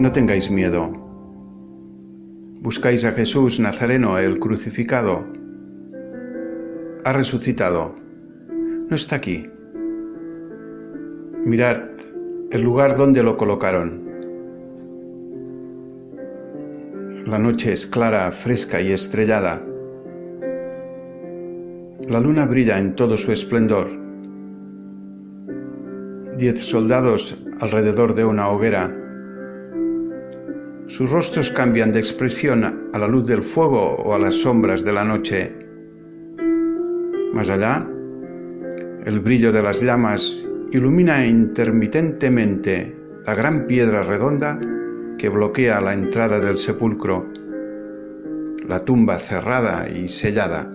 No tengáis miedo. Buscáis a Jesús Nazareno, el crucificado. Ha resucitado. No está aquí. Mirad el lugar donde lo colocaron. La noche es clara, fresca y estrellada. La luna brilla en todo su esplendor. 10 soldados alrededor de una hoguera. Sus rostros cambian de expresión a la luz del fuego o a las sombras de la noche. Más allá, el brillo de las llamas ilumina intermitentemente la gran piedra redonda que bloquea la entrada del sepulcro, la tumba cerrada y sellada.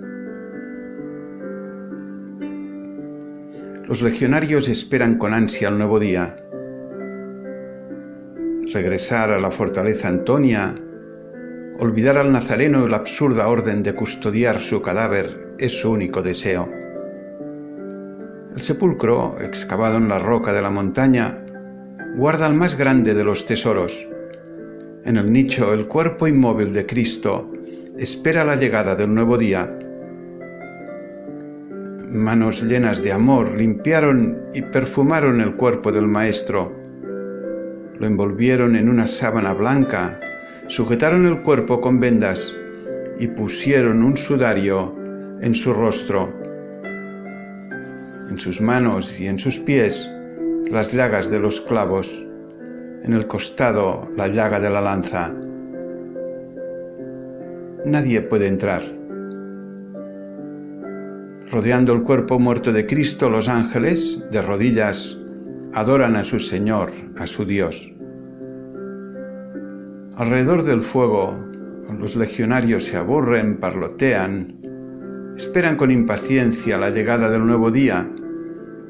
Los legionarios esperan con ansia el nuevo día. Regresar a la fortaleza Antonia, olvidar al nazareno y la absurda orden de custodiar su cadáver es su único deseo. El sepulcro, excavado en la roca de la montaña, guarda el más grande de los tesoros. En el nicho, el cuerpo inmóvil de Cristo espera la llegada del nuevo día. Manos llenas de amor limpiaron y perfumaron el cuerpo del Maestro. Lo envolvieron en una sábana blanca, sujetaron el cuerpo con vendas y pusieron un sudario en su rostro. En sus manos y en sus pies, las llagas de los clavos, en el costado la llaga de la lanza. Nadie puede entrar. Rodeando el cuerpo muerto de Cristo, los ángeles, de rodillas, adoran a su Señor, a su Dios. Alrededor del fuego, los legionarios se aburren, parlotean, esperan con impaciencia la llegada del nuevo día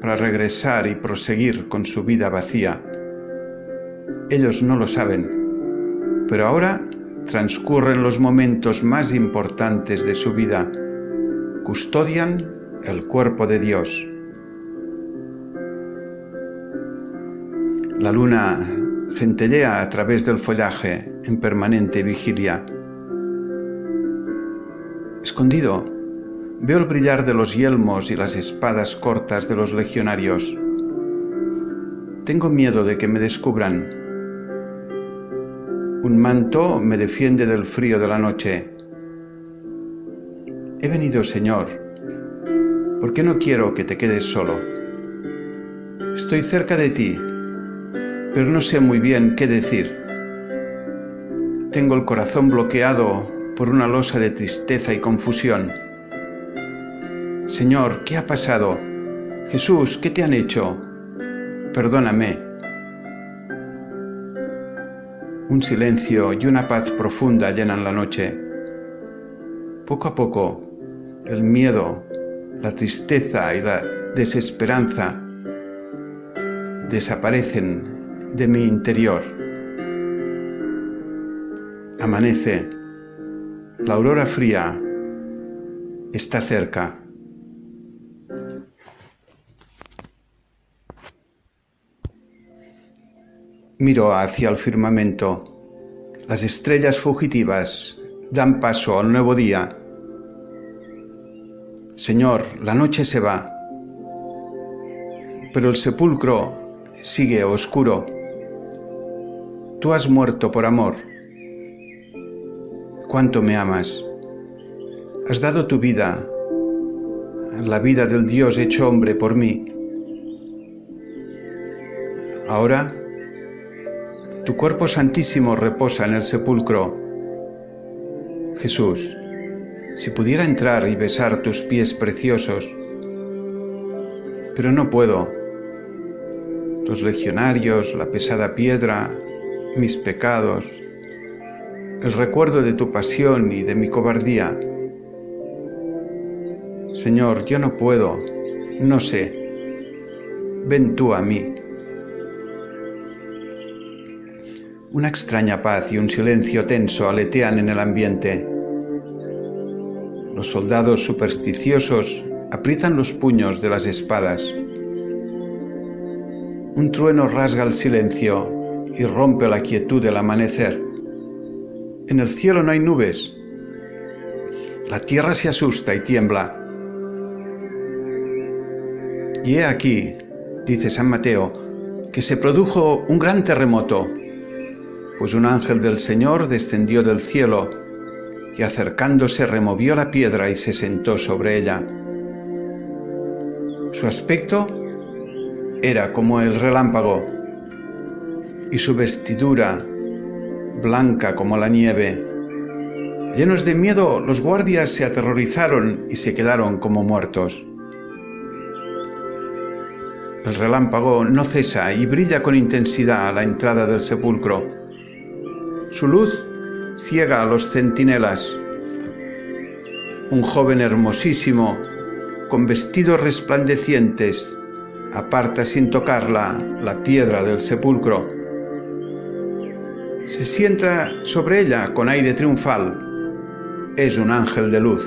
para regresar y proseguir con su vida vacía. Ellos no lo saben, pero ahora transcurren los momentos más importantes de su vida. Custodian el cuerpo de Dios. La luna centellea a través del follaje en permanente vigilia. Escondido, veo el brillar de los yelmos y las espadas cortas de los legionarios. Tengo miedo de que me descubran. Un manto me defiende del frío de la noche. He venido, Señor, porque no quiero que te quedes solo. Estoy cerca de ti, pero no sé muy bien qué decir. Tengo el corazón bloqueado por una losa de tristeza y confusión. Señor, ¿qué ha pasado? Jesús, ¿qué te han hecho? Perdóname. Un silencio y una paz profunda llenan la noche. Poco a poco, el miedo, la tristeza y la desesperanza desaparecen de mi interior. Amanece. La aurora fría está cerca. Miro hacia el firmamento. Las estrellas fugitivas dan paso al nuevo día. Señor, la noche se va, pero el sepulcro sigue oscuro. Tú has muerto por amor. ¿Cuánto me amas? Has dado tu vida, la vida del Dios hecho hombre por mí. Ahora, tu cuerpo santísimo reposa en el sepulcro. Jesús, si pudiera entrar y besar tus pies preciosos, pero no puedo. Los legionarios, la pesada piedra, mis pecados, el recuerdo de tu pasión y de mi cobardía. Señor, yo no puedo, no sé. Ven tú a mí. Una extraña paz y un silencio tenso aletean en el ambiente. Los soldados supersticiosos aprietan los puños de las espadas. Un trueno rasga el silencio y rompe la quietud del amanecer. En el cielo no hay nubes. La tierra se asusta y tiembla. Y he aquí, dice San Mateo, que se produjo un gran terremoto, pues un ángel del Señor descendió del cielo y acercándose removió la piedra y se sentó sobre ella. Su aspecto era como el relámpago y su vestidura blanca como la nieve. Llenos de miedo, los guardias se aterrorizaron y se quedaron como muertos. El relámpago no cesa y brilla con intensidad a la entrada del sepulcro. Su luz ciega a los centinelas. Un joven hermosísimo, con vestidos resplandecientes, aparta sin tocarla la piedra del sepulcro. Se sienta sobre ella con aire triunfal. Es un ángel de luz.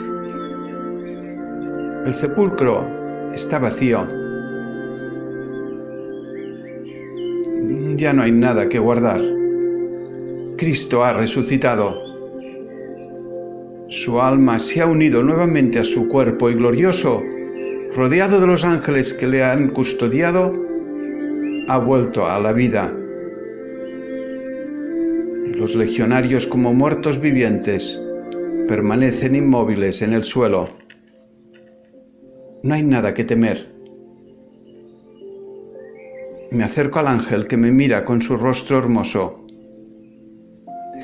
El sepulcro está vacío. Ya no hay nada que guardar. Cristo ha resucitado. Su alma se ha unido nuevamente a su cuerpo y glorioso, rodeado de los ángeles que le han custodiado, ha vuelto a la vida. Los legionarios, como muertos vivientes, permanecen inmóviles en el suelo. No hay nada que temer. Me acerco al ángel que me mira con su rostro hermoso.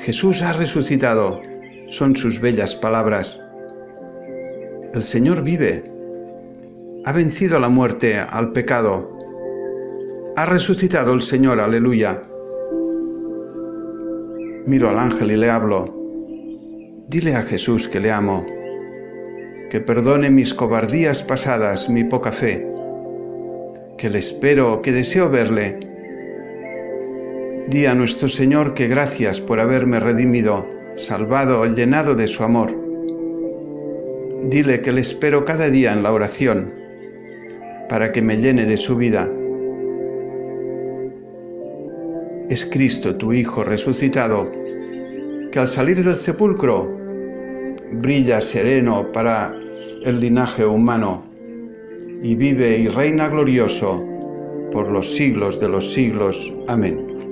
Jesús ha resucitado, son sus bellas palabras. El Señor vive. Ha vencido la muerte al pecado. Ha resucitado el Señor, aleluya. Miro al ángel y le hablo. Dile a Jesús que le amo, que perdone mis cobardías pasadas, mi poca fe, que le espero, que deseo verle. Di a nuestro Señor que gracias por haberme redimido, salvado, llenado de su amor. Dile que le espero cada día en la oración, para que me llene de su vida. Es Cristo, tu Hijo resucitado, que al salir del sepulcro brilla sereno para el linaje humano y vive y reina glorioso por los siglos de los siglos. Amén.